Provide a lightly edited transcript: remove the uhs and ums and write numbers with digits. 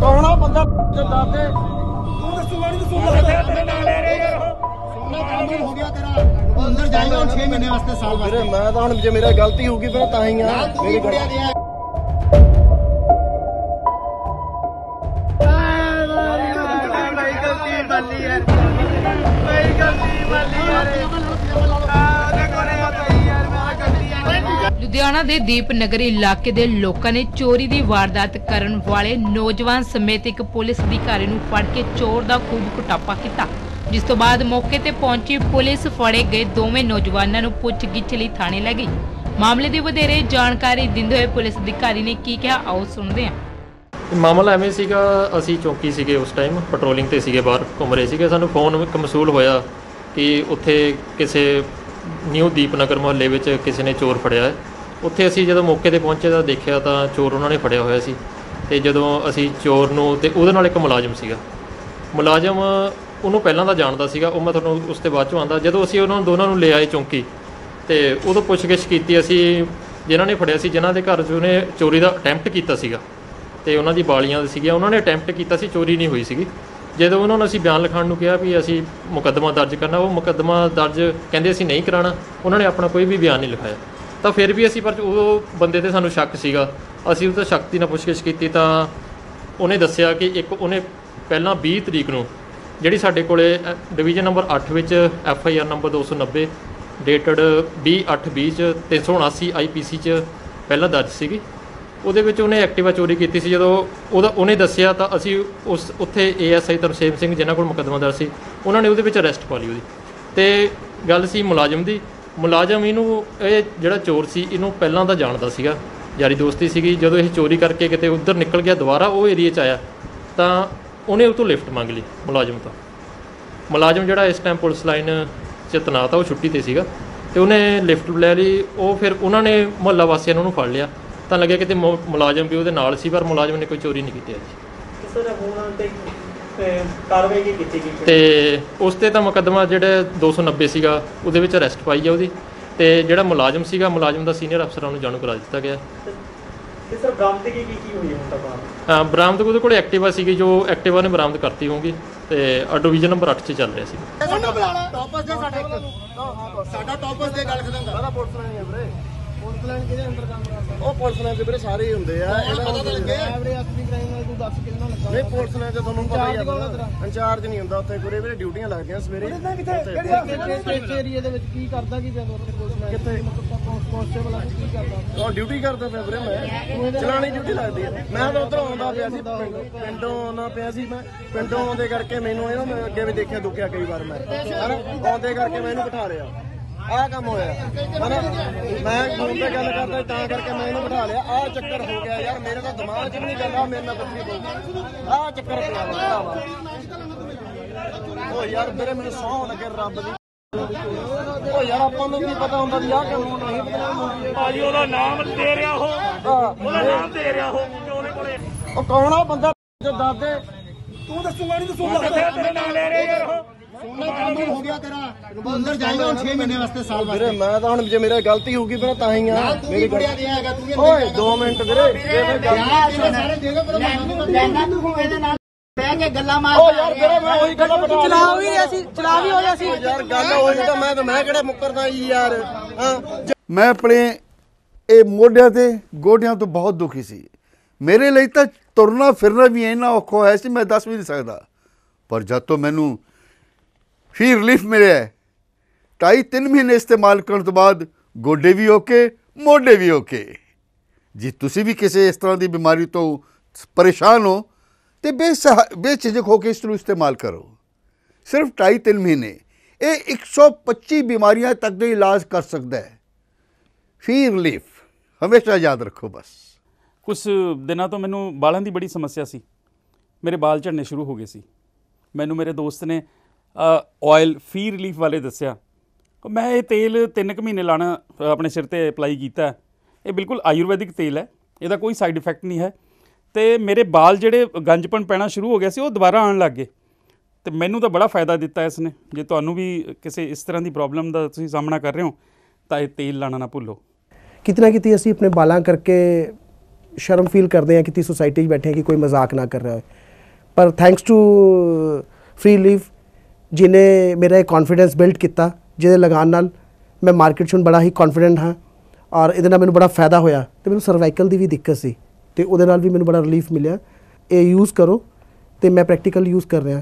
ਕੌਣਾ ਬੰਦਾ ਦੱਸ ਦੇ ਤੂੰ ਦੱਸੂਗਾ ਨਹੀਂ ਤੂੰ ਦੱਸ ਨਾ ਲੈ ਰਿਹਾ ਯਾਰ ਸੁਣਨਾ ਕਾਮਯਾਬ ਹੋ ਗਿਆ ਤੇਰਾ ਉਹ ਅੰਦਰ ਜਾਏਗਾ ਹੁਣ 6 ਮਹੀਨੇ ਵਾਸਤੇ ਸਾਲ ਵਾਸਤੇ ਮੈਂ ਤਾਂ ਹੁਣ ਜੇ ਮੇਰਾ ਗਲਤੀ ਹੋਊਗੀ ਫਿਰ ਤਾਂ ਹੀ ਆ ਮੇਰੀ ਗੁੜੀਆ ਦੇ ਆ ਮੇਰੀ ਗਲਤੀ ਮੰਨੀ ਯਾਰ ਮੇਰੀ ਗਲਤੀ ਮੰਨੀ ਯਾਰ लुधियाना दे दीपनगर इलाके दे लोकां ने चोरी दी वारदात करन वाले नौजवान समेत एक पुलिस अधिकारी नूं फड़ के चोर दा खूब कुटापा कीता जिस तो बाद मौके ते पहुंची पुलिस फड़े गए दोवें नौजवानां नूं पुछगिछ लई थाणे लै गई। मामले दी वधेरे जानकारी दिंदे होए पुलिस अधिकारी ने की कहा आओ सुणदे हां। मामला ਐਵੇਂ ਸੀਗਾ ਅਸੀਂ ਚੌਕੀ ਸੀਗੇ ਉਸ ਟਾਈਮ ਪੈਟਰੋਲਿੰਗ ਤੇ ਸੀਗੇ ਬਾਹਰ ਘੁੰਮ ਰਹੇ ਸੀਗੇ ਸਾਨੂੰ ਫੋਨ ਮਸੂਲ ਹੋਇਆ ਕਿ ਉੱਥੇ ਕਿਸੇ ਨਿਊ ਦੀਪਨਗਰ ਮੁਹੱਲੇ ਵਿੱਚ ਕਿਸੇ ਨੇ ਚੋਰ ਫੜਿਆ ਹੈ। ਉੱਥੇ ਅਸੀਂ ਜਦੋਂ ਮੌਕੇ 'ਤੇ ਪਹੁੰਚੇ ਤਾਂ ਦੇਖਿਆ ਤਾਂ ਚੋਰ ਉਹਨਾਂ ਨੇ ਫੜਿਆ ਹੋਇਆ ਸੀ ਅਤੇ ਜਦੋਂ ਅਸੀਂ ਚੋਰ ਨੂੰ ਅਤੇ ਉਹਦੇ ਨਾਲ ਇੱਕ ਮੁਲਾਜ਼ਮ ਸੀਗਾ ਮੁਲਾਜ਼ਮ ਉਹਨੂੰ ਪਹਿਲਾਂ ਤਾਂ ਜਾਣਦਾ ਸੀਗਾ ਉਹ ਮੈਂ ਤੁਹਾਨੂੰ ਉਸ ਤੋਂ ਬਾਅਦ 'ਚੋਂ ਆਉਂਦਾ। ਜਦੋਂ ਅਸੀਂ ਉਹਨਾਂ ਦੋਨਾਂ ਨੂੰ ਲੈ ਆਏ ਚੌਂਕੀ ਅਤੇ ਉਦੋਂ ਪੁੱਛਗਿੱਛ ਕੀਤੀ ਅਸੀਂ ਜਿਨ੍ਹਾਂ ਨੇ ਫੜਿਆ ਸੀ ਜਿਨ੍ਹਾਂ ਦੇ ਘਰ 'ਚ ਉਹਨੇ ਚੋਰੀ ਦਾ ਅਟੈਂਪਟ ਕੀਤਾ ਸੀਗਾ ਅਤੇ ਉਹਨਾਂ ਦੀ ਬਾਲੀਆਂ ਸੀਗੀਆਂ ਉਹਨਾਂ ਨੇ ਅਟੈਂਪਟ ਕੀਤਾ ਸੀ ਚੋਰੀ ਨਹੀਂ ਹੋਈ ਸੀਗੀ। ਜਦੋਂ ਉਹਨਾਂ ਨੂੰ ਅਸੀਂ ਬਿਆਨ ਲਿਖਾਉਣ ਨੂੰ ਕਿਹਾ ਵੀ ਅਸੀਂ ਮੁਕੱਦਮਾ ਦਰਜ ਕਰਨਾ ਉਹ ਮੁਕੱਦਮਾ ਦਰਜ ਕਹਿੰਦੇ ਅਸੀਂ ਨਹੀਂ ਕਰਾਉਣਾ ਉਹਨਾਂ ਨੇ ਆਪਣਾ ਕੋਈ ਵੀ ਬਿਆਨ ਨਹੀਂ ਲਿਖਾਇਆ। ਤਾਂ ਫਿਰ ਵੀ ਅਸੀਂ ਪਰ ਉਹ ਬੰਦੇ 'ਤੇ ਸਾਨੂੰ ਸ਼ੱਕ ਸੀਗਾ ਅਸੀਂ ਉਹਦਾ ਸ਼ੱਕ ਦੀ ਨਾਲ ਪੁੱਛਗਿੱਛ ਕੀਤੀ ਤਾਂ ਉਹਨੇ ਦੱਸਿਆ ਕਿ ਇੱਕ ਉਹਨੇ ਪਹਿਲਾਂ 20 ਤਰੀਕ ਨੂੰ ਜਿਹੜੀ ਸਾਡੇ ਕੋਲ ਡਿਵੀਜ਼ਨ ਨੰਬਰ 8 ਵਿੱਚ FIR ਨੰਬਰ 290 ਡੇਟਡ 28/20 'ਚ 379 IPC 'ਚ ਪਹਿਲਾਂ ਦਰਜ ਸੀਗੀ ਉਹਦੇ ਵਿੱਚ ਉਹਨੇ ਐਕਟਿਵਾ ਚੋਰੀ ਕੀਤੀ ਸੀ। ਜਦੋਂ ਉਹਨੇ ਦੱਸਿਆ ਤਾਂ ਅਸੀਂ ਉਸ ਉੱਥੇ ASI ਤਰਸੇਮ ਸਿੰਘ ਜਿਨ੍ਹਾਂ ਕੋਲ ਮੁਕੱਦਮਾ ਦਰਜ ਸੀ ਉਹਨਾਂ ਨੇ ਉਹਦੇ ਵਿੱਚ ਅਰੈਸਟ ਪਾ ਲਈ ਉਹਦੀ ਅਤੇ ਗੱਲ ਸੀ ਮੁਲਾਜ਼ਮ ਦੀ। ਮੁਲਾਜ਼ਮ ਇਹਨੂੰ ਇਹ ਜਿਹੜਾ ਚੋਰ ਸੀ ਇਹਨੂੰ ਪਹਿਲਾਂ ਤਾਂ ਜਾਣਦਾ ਸੀਗਾ ਯਾਰੀ ਦੋਸਤੀ ਸੀਗੀ। ਜਦੋਂ ਇਹ ਚੋਰੀ ਕਰਕੇ ਕਿਤੇ ਉੱਧਰ ਨਿਕਲ ਗਿਆ ਦੁਬਾਰਾ ਉਹ ਏਰੀਏ 'ਚ ਆਇਆ ਤਾਂ ਉਹਨੇ ਉਹ ਤੋਂ ਲਿਫਟ ਮੰਗ ਲਈ ਮੁਲਾਜ਼ਮ ਤੋਂ। ਮੁਲਾਜ਼ਮ ਜਿਹੜਾ ਇਸ ਟਾਈਮ ਪੁਲਿਸ ਲਾਈਨ 'ਚ ਤੈਨਾਤ ਆ ਉਹ ਛੁੱਟੀ 'ਤੇ ਸੀਗਾ ਅਤੇ ਉਹਨੇ ਲਿਫਟ ਲੈ ਲਈ ਉਹ ਫਿਰ ਉਹਨਾਂ ਨੇ ਮੁਹੱਲਾ ਵਾਸੀਆਂ ਨੂੰ ਉਹਨੂੰ ਫੜ ਲਿਆ ਤਾਂ ਲੱਗਿਆ ਕਿਤੇ ਮੁਲਾਜ਼ਮ ਵੀ ਉਹਦੇ ਨਾਲ ਸੀ ਪਰ ਮੁਲਾਜ਼ਮ ਨੇ ਕੋਈ ਚੋਰੀ ਨਹੀਂ ਕੀਤੀ ਜੀ ਅਤੇ ਉਸ 'ਤੇ ਤਾਂ ਮੁਕੱਦਮਾ ਜਿਹੜਾ 290 ਸੀਗਾ ਉਹਦੇ ਵਿੱਚ ਅਰੈਸਟ ਪਾਈ ਆ ਉਹਦੀ ਅਤੇ ਜਿਹੜਾ ਮੁਲਾਜ਼ਮ ਸੀਗਾ ਮੁਲਾਜ਼ਮ ਦਾ ਸੀਨੀਅਰ ਅਫਸਰਾਂ ਨੂੰ ਜਾਣੂ ਕਰਾ ਦਿੱਤਾ ਗਿਆ। ਬਰਾਮਦ ਉਹਦੇ ਕੋਲ ਐਕਟਿਵਾ ਸੀਗੀ ਜੋ ਐਕਟਿਵਾ ਨੇ ਬਰਾਮਦ ਕਰਤੀ ਹੋਊਗੀ ਅਤੇ ਡਿਵੀਜ਼ਨ ਨੰਬਰ 8 'ਚ ਚੱਲ ਰਿਹਾ ਸੀ। ਡਿਊਟੀ ਕਰਦਾ ਪਿਆ ਵੀਰੇ ਮੈਂ ਚਲਾਣੀ ਡਿਊਟੀ ਲੱਗਦੀ ਹੈ ਮੈਂ ਤਾਂ ਉੱਧਰੋਂ ਆਉਂਦਾ ਪਿਆ ਸੀ ਪਿੰਡੋਂ ਆਉਂਦਾ ਪਿਆ ਸੀ ਮੈਂ ਪਿੰਡੋਂ ਆਉਂਦੇ ਕਰਕੇ ਮੈਨੂੰ ਇਹ ਮੈਂ ਅੱਗੇ ਵੀ ਦੇਖਿਆ ਦੁਖਿਆ ਕਈ ਵਾਰ ਮੈਂ ਆਉਂਦੇ ਕਰਕੇ ਮੈਂ ਇਹਨੂੰ ਬਿਠਾ ਰਿਹਾ ਆਹ ਕੰਮ ਹੋਇਆ ਹਨਾ ਮੈਂ ਫੋਨ 'ਤੇ ਗੱਲ ਕਰਦਾ ਤਾਂ ਕਰਕੇ ਮੈਂ ਇਹਨੂੰ ਬਿਠਾ ਲਿਆ ਆਹ ਚੱਕਰ ਹੋ ਗਿਆ ਯਾਰ ਮੇਰੇ ਤਾਂ ਦਿਮਾਗ 'ਚ ਵੀ ਨਹੀਂ ਗੱਲ ਮੇਰੇ ਨਾਲ ਬੱਤੀ ਪਊ ਆਹ ਚੱਕਰ ਪਿਆ ਵਾ ਉਹ ਯਾਰ ਮੇਰੇ ਮੈਨੂੰ ਸਹੁੰ ਲੱਗੇ ਰੱਬ ਦੀ ਉਹ ਯਾਰ ਆਪਾਂ ਨੂੰ ਵੀ ਪਤਾ ਹੁੰਦਾ ਵੀ ਆਹ ਕਾਨੂੰਨ ਨਹੀਂ ਬਣਾਉਂਦੇ ਭਾਜੀ ਉਹਦਾ ਨਾਮ ਦੇ ਰਿਹਾ ਉਹ ਉਹਦਾ ਨਾਮ ਦੇ ਰਿਹਾ ਉਹਦੇ ਕੋਲੇ ਉਹ ਕੌਣ ਆ ਬੰਦਾ ਜੋ ਦੱਸ ਦੇ ਤੂੰ ਦੱਸੂਗਾ ਨਹੀਂ ਤੂੰ ਦੱਸ ਤੇਰੇ ਨਾਲ ਲੈ ਰਿਹਾ ਯਾਰ ਉਹ ਹੋ ਗਿਆ ਤੇਰਾ ਅੰਦਰ ਜਾਏਗਾ ਹੁਣ 6 ਮਹੀਨੇ ਵਾਸਤੇ ਸਾਲ ਵਾਸਤੇ ਮੈਂ ਤਾਂ ਹੁਣ ਜੇ ਮੇਰਾ ਗਲਤੀ ਹੋਊਗੀ ਫਿਰ ਤਾਂ ਹੀ ਆ ਮੇਰੀ ਗੁੜੀਆ ਦੇ ਆਏਗਾ ਤੂੰ ਓਏ 2 ਮਿੰਟ ਵੀਰੇ ਬਹਿ ਕੇ ਗੱਲਾਂ ਮਾਰ ਓ ਯਾਰ ਵੀਰੇ ਮੈਂ ਉਹੀ ਗੱਲਾਂ ਬਤਾ ਚਲਾ ਵੀ ਰਿਹਾ ਸੀ ਚਲਾ ਵੀ ਹੋਇਆ ਸੀ ਯਾਰ ਗੱਲ ਹੋਈ ਤਾਂ ਮੈਂ ਕਿਹੜਾ ਮੁੱਕਰਦਾ ਯਾਰ ਹਾਂ ਮੈਂ ਆਪਣੇ ਇਹ ਮੋਢਿਆਂ ਤੇ ਗੋਡਿਆਂ ਤੋਂ ਬਹੁਤ ਦੁਖੀ ਸੀ। ਮੇਰੇ ਲਈ ਤਾਂ ਤੁਰਨਾ ਫਿਰਨਾ ਵੀ ਇੰਨਾ ਔਖਾ ਹੋਇਆ ਸੀ ਮੈਂ ਦੱਸ ਵੀ ਨਹੀਂ ਸਕਦਾ ਪਰ ਜਦ ਤੋਂ ਮੈਨੂੰ फिर रिलीफ मिले ढाई 3 महीने इस्तेमाल करने तो बाद गोडे भी ओके मोडे भी ओके जी। तुसी भी किसी इस तरह की बीमारी तो परेशान हो तो बेझिझक होकर इसनू इस्तेमाल करो सिर्फ ढाई 3 महीने ये 125 बीमारियां तक का इलाज कर सकता है। फी रिलीफ हमेशा याद रखो। बस कुछ दिनों तो मैनू बालों की बड़ी समस्या सी मेरे बाल झड़ने शुरू हो गए सी मैनू मेरे दोस्त ने ऑयल फी रिलीफ वाले दस्या मैं ये तेल 3 महीने लाना अपने सिर पर अप्लाई किया ये बिल्कुल आयुर्वैदिक तेल है इसका कोई साइड इफेक्ट नहीं है तो मेरे बाल जड़े गंजपन पैना शुरू हो गया से वो दोबारा आने लग गए तो मैनू तो बड़ा फायदा दिता इसने जो तू भी किसी इस तरह की प्रॉब्लम का तुम सामना कर रहे हो तो ये तेल लाना ना भूलो। कितना कितनी असी अपने बालों करके शर्म फील करते हैं कि सोसाइटी बैठे हैं कि कोई मजाक ना कर रहा है। पर थैंक्स टू फ्री लीव जिन्हें मेरा एक कॉन्फिडेंस बिल्ड किया, जिन्हें लगान नाल मैं मार्केट बड़ा ही कॉन्फिडेंट हाँ और ये मैं बड़ा फायदा होया। तो मैं सर्वाइकल की भी दिक्कत सी तो वो भी मैं बड़ा रिलीफ मिले। ये यूज़ करो तो मैं प्रैक्टिकल यूज़ कर रहा।